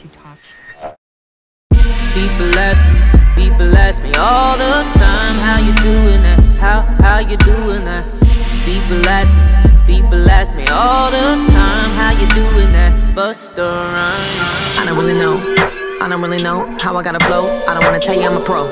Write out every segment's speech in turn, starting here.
she talks. People ask me all the time, how you doing that? How you doing that? People ask me all the time, how you doing that? Busta Rhymes. I don't really know, I don't really know how I gotta flow. I don't wanna tell you I'm a pro.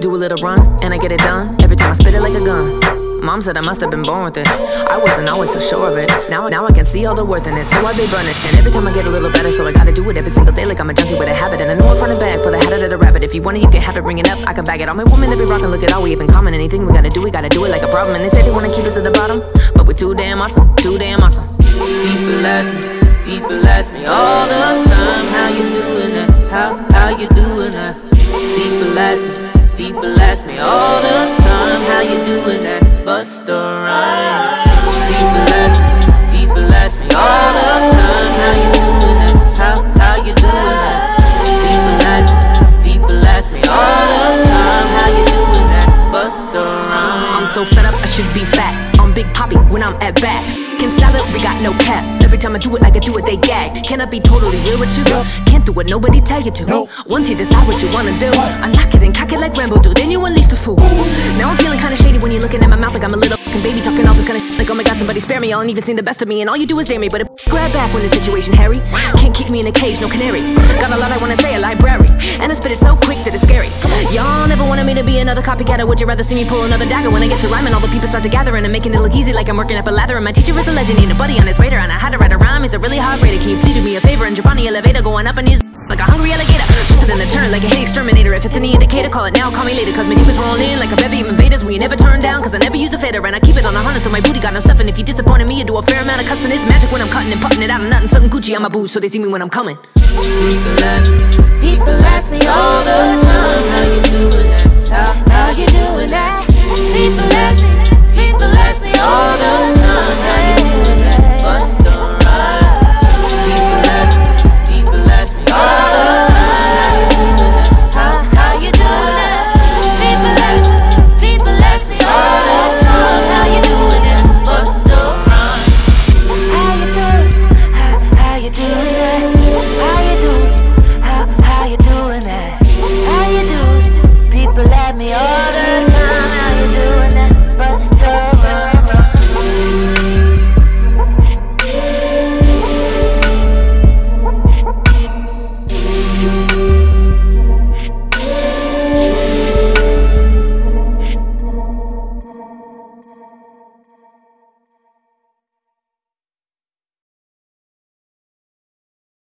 Do a little run and I get it done. Every time I spit it like a gun. Mom said I must have been born with it. I wasn't always so sure of it. Now I can see all the worth in it. So I be burning. And every time I get a little better, so I gotta do it every single day like I'm a junkie with a habit. And I know I'm front and back, pull the head out of the rabbit. If you want it, you can have it, bring it up, I can bag it. All my women, they be rockin', look at all we even comment. Anything we gotta do it like a problem. And they say they wanna keep us at the bottom, but we're too damn awesome, too damn awesome. People ask me all the time, how you doing that? How you doing that? People ask me all the time, how you doing that? Busta Rhymes. People ask me all the time, how you doing that? How you doing that? People ask me all the time, how you doing that? Busta Rhymes. I'm so fed up, I should be fat. I'm Big Poppy when I'm at bat. Can salad, we got no cap. Every time I do it like I do it, they gag. Can I be totally real with you? No. Can't do what nobody tell you to. No. Once you decide what you wanna do, what? Unlock it and cock it like Rambo do. Then you unleash the fool. Now I'm feeling kinda shady when you're looking at my mouth like I'm a little fucking baby talking all this kind of shit. Like, oh my god, somebody spare me. I ain't even seen the best of me, and all you do is dare me. But grab back when the situation hairy. Can't keep me in a cage, no canary. Got a lot I wanna say, a library. And I spit it so quick that it's scary. Y'all never wanted me to be another copycat. Or would you rather see me pull another dagger? When I get to rhyming, all the people start to gather, and I'm making it look easy like I'm working up a lather. And my teacher is a legend, ain't a buddy on his radar. And I had to write a rhyme, he's a really hard grader. Can you please do me a favor and jump on the elevator? Going up on these like a hungry alligator. Twisted in the turn like a hate exterminator. If it's any indicator, call it now, call me later. Cause my team is rolling in like a bevy of invaders. We ain't never turn down, cause I never use a fader. And I keep it on 100, so my booty got no stuff. And if you disappointed me, you do a fair amount of cussing. It's magic when I'm cutting and putting it out. I'm nothing, something Gucci on my boots, so they see me when I'm coming. People ask me all the time, how you doing that? How you doing that? People ask me all the time.